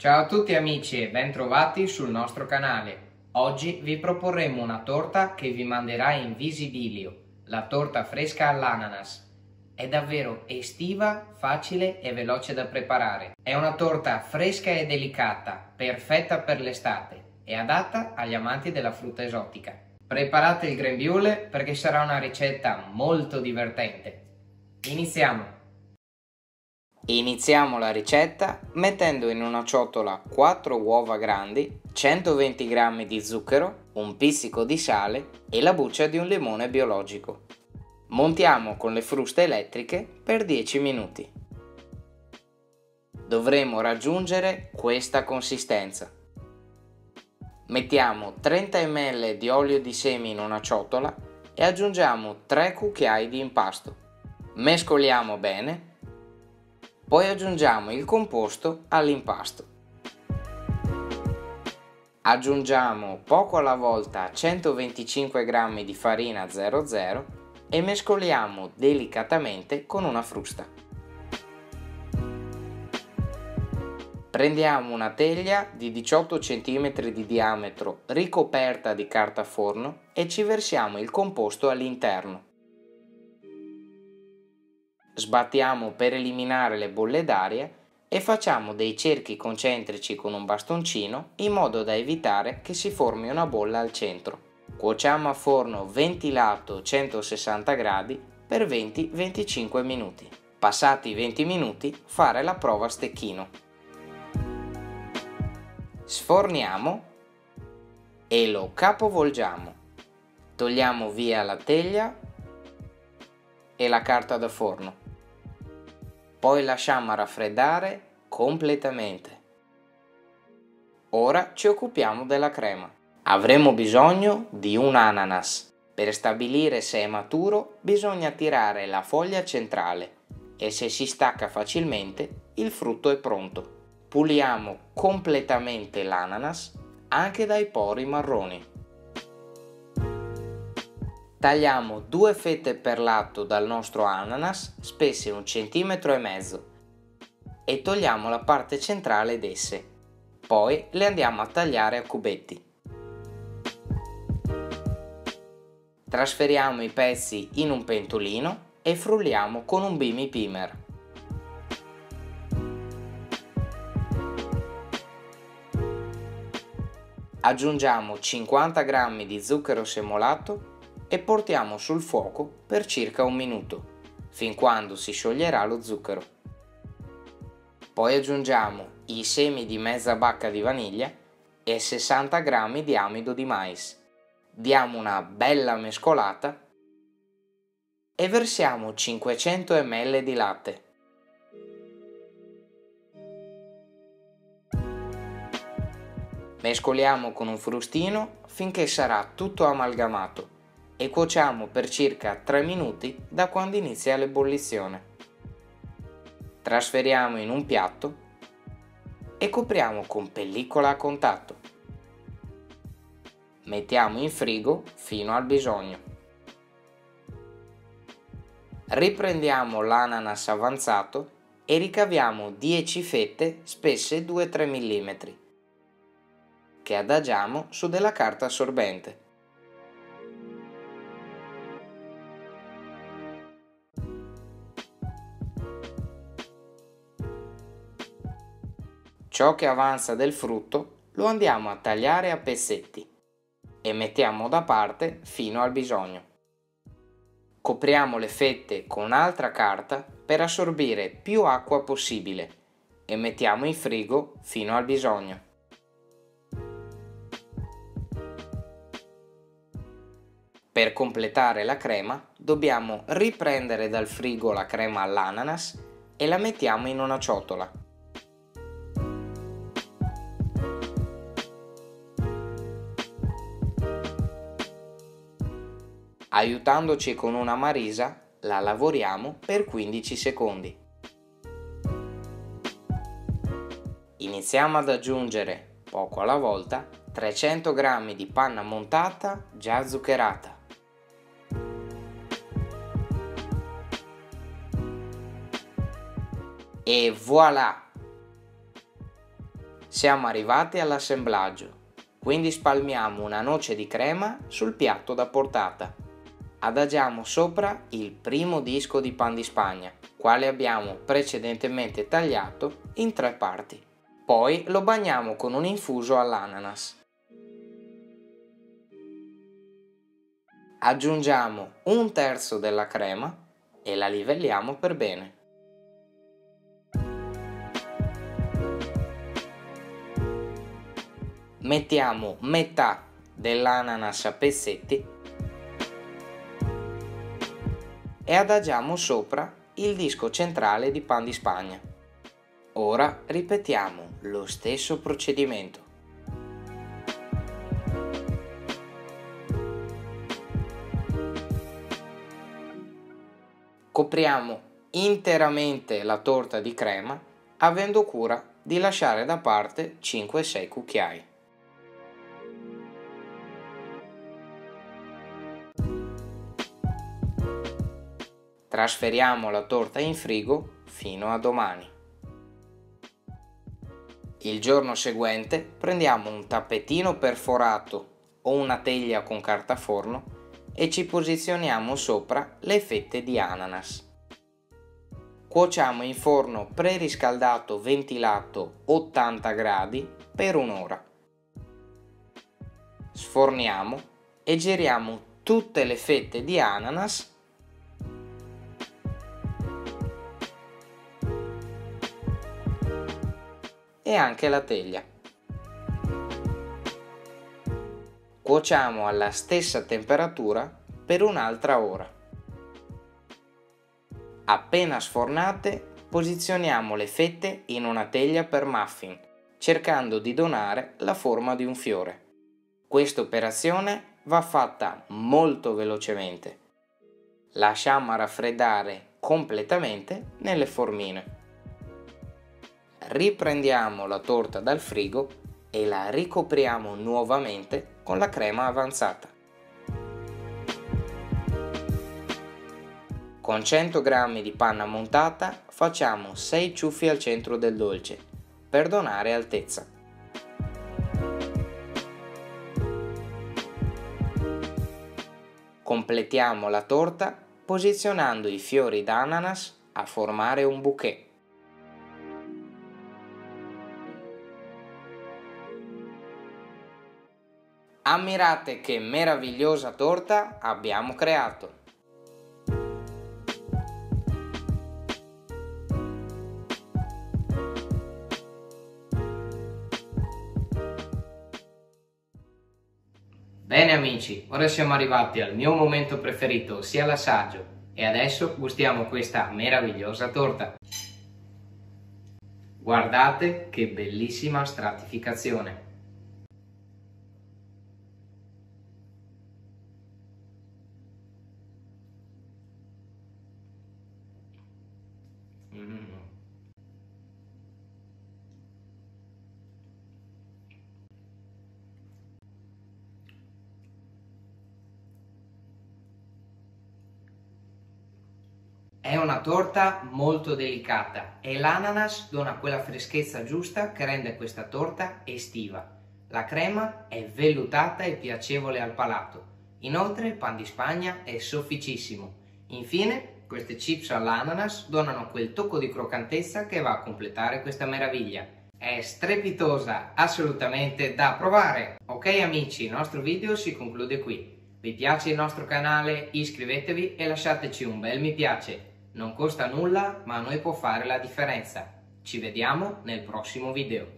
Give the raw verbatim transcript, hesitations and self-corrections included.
Ciao a tutti amici e bentrovati sul nostro canale. Oggi vi proporremo una torta che vi manderà in visibilio, la torta fresca all'ananas. È davvero estiva, facile e veloce da preparare. È una torta fresca e delicata, perfetta per l'estate e adatta agli amanti della frutta esotica. Preparate il grembiule perché sarà una ricetta molto divertente. Iniziamo! Iniziamo la ricetta mettendo in una ciotola quattro uova grandi, centoventi grammi di zucchero, un pizzico di sale e la buccia di un limone biologico. Montiamo con le fruste elettriche per dieci minuti. Dovremo raggiungere questa consistenza. Mettiamo trenta millilitri di olio di semi in una ciotola e aggiungiamo tre cucchiai di impasto. Mescoliamo bene. Poi aggiungiamo il composto all'impasto. Aggiungiamo poco alla volta centoventicinque grammi di farina zero zero e mescoliamo delicatamente con una frusta. Prendiamo una teglia di diciotto centimetri di diametro ricoperta di carta forno e ci versiamo il composto all'interno. Sbattiamo per eliminare le bolle d'aria e facciamo dei cerchi concentrici con un bastoncino in modo da evitare che si formi una bolla al centro. Cuociamo a forno ventilato centosessanta gradi per venti venticinque minuti. Passati i venti minuti fare la prova a stecchino. Sforniamo e lo capovolgiamo. Togliamo via la teglia e la carta da forno. Poi lasciamo raffreddare completamente. Ora ci occupiamo della crema. Avremo bisogno di un ananas. Per stabilire se è maturo bisogna tirare la foglia centrale e se si stacca facilmente il frutto è pronto. Puliamo completamente l'ananas anche dai pori marroni. Tagliamo due fette per lato dal nostro ananas, spesse un centimetro e mezzo, e togliamo la parte centrale d'esse. Poi le andiamo a tagliare a cubetti. Trasferiamo i pezzi in un pentolino e frulliamo con un bimmy pimer. Aggiungiamo cinquanta grammi di zucchero semolato e portiamo sul fuoco per circa un minuto, fin quando si scioglierà lo zucchero. Poi aggiungiamo i semi di mezza bacca di vaniglia e sessanta grammi di amido di mais. Diamo una bella mescolata e versiamo cinquecento millilitri di latte. Mescoliamo con un frustino finché sarà tutto amalgamato e cuociamo per circa tre minuti da quando inizia l'ebollizione. Trasferiamo in un piatto e copriamo con pellicola a contatto. Mettiamo in frigo fino al bisogno. Riprendiamo l'ananas avanzato e ricaviamo dieci fette spesse due tre millimetri che adagiamo su della carta assorbente. Ciò che avanza del frutto lo andiamo a tagliare a pezzetti e mettiamo da parte fino al bisogno. Copriamo le fette con altra carta per assorbire più acqua possibile e mettiamo in frigo fino al bisogno. Per completare la crema dobbiamo riprendere dal frigo la crema all'ananas e la mettiamo in una ciotola. Aiutandoci con una marisa, la lavoriamo per quindici secondi. Iniziamo ad aggiungere, poco alla volta, trecento grammi di panna montata già zuccherata. E voilà! Siamo arrivati all'assemblaggio, quindi spalmiamo una noce di crema sul piatto da portata. Adagiamo sopra il primo disco di pan di Spagna, quale abbiamo precedentemente tagliato in tre parti. Poi lo bagniamo con un infuso all'ananas. Aggiungiamo un terzo della crema e la livelliamo per bene. Mettiamo metà dell'ananas a pezzetti e adagiamo sopra il disco centrale di pan di Spagna. Ora ripetiamo lo stesso procedimento. Copriamo interamente la torta di crema, avendo cura di lasciare da parte cinque sei cucchiai. Trasferiamo la torta in frigo fino a domani. Il giorno seguente prendiamo un tappetino perforato o una teglia con carta forno e ci posizioniamo sopra le fette di ananas. Cuociamo in forno preriscaldato ventilato ottanta gradi per un'ora. Sforniamo e giriamo tutte le fette di ananas e anche la teglia. Cuociamo alla stessa temperatura per un'altra ora. Appena sfornate, posizioniamo le fette in una teglia per muffin, cercando di donare la forma di un fiore. Questa operazione va fatta molto velocemente. Lasciamo raffreddare completamente nelle formine. Riprendiamo la torta dal frigo e la ricopriamo nuovamente con la crema avanzata. Con cento g di panna montata facciamo sei ciuffi al centro del dolce per donare altezza. Completiamo la torta posizionando i fiori d'ananas a formare un bouquet. Ammirate che meravigliosa torta abbiamo creato! Bene amici, ora siamo arrivati al mio momento preferito, ossia l'assaggio, e adesso gustiamo questa meravigliosa torta. Guardate che bellissima stratificazione! È una torta molto delicata e l'ananas dona quella freschezza giusta che rende questa torta estiva. La crema è vellutata e piacevole al palato. Inoltre il pan di Spagna è sofficissimo. Infine, queste chips all'ananas donano quel tocco di croccantezza che va a completare questa meraviglia. È strepitosa, assolutamente da provare! Ok amici, il nostro video si conclude qui. Vi piace il nostro canale? Iscrivetevi e lasciateci un bel mi piace. Non costa nulla, ma a noi può fare la differenza. Ci vediamo nel prossimo video.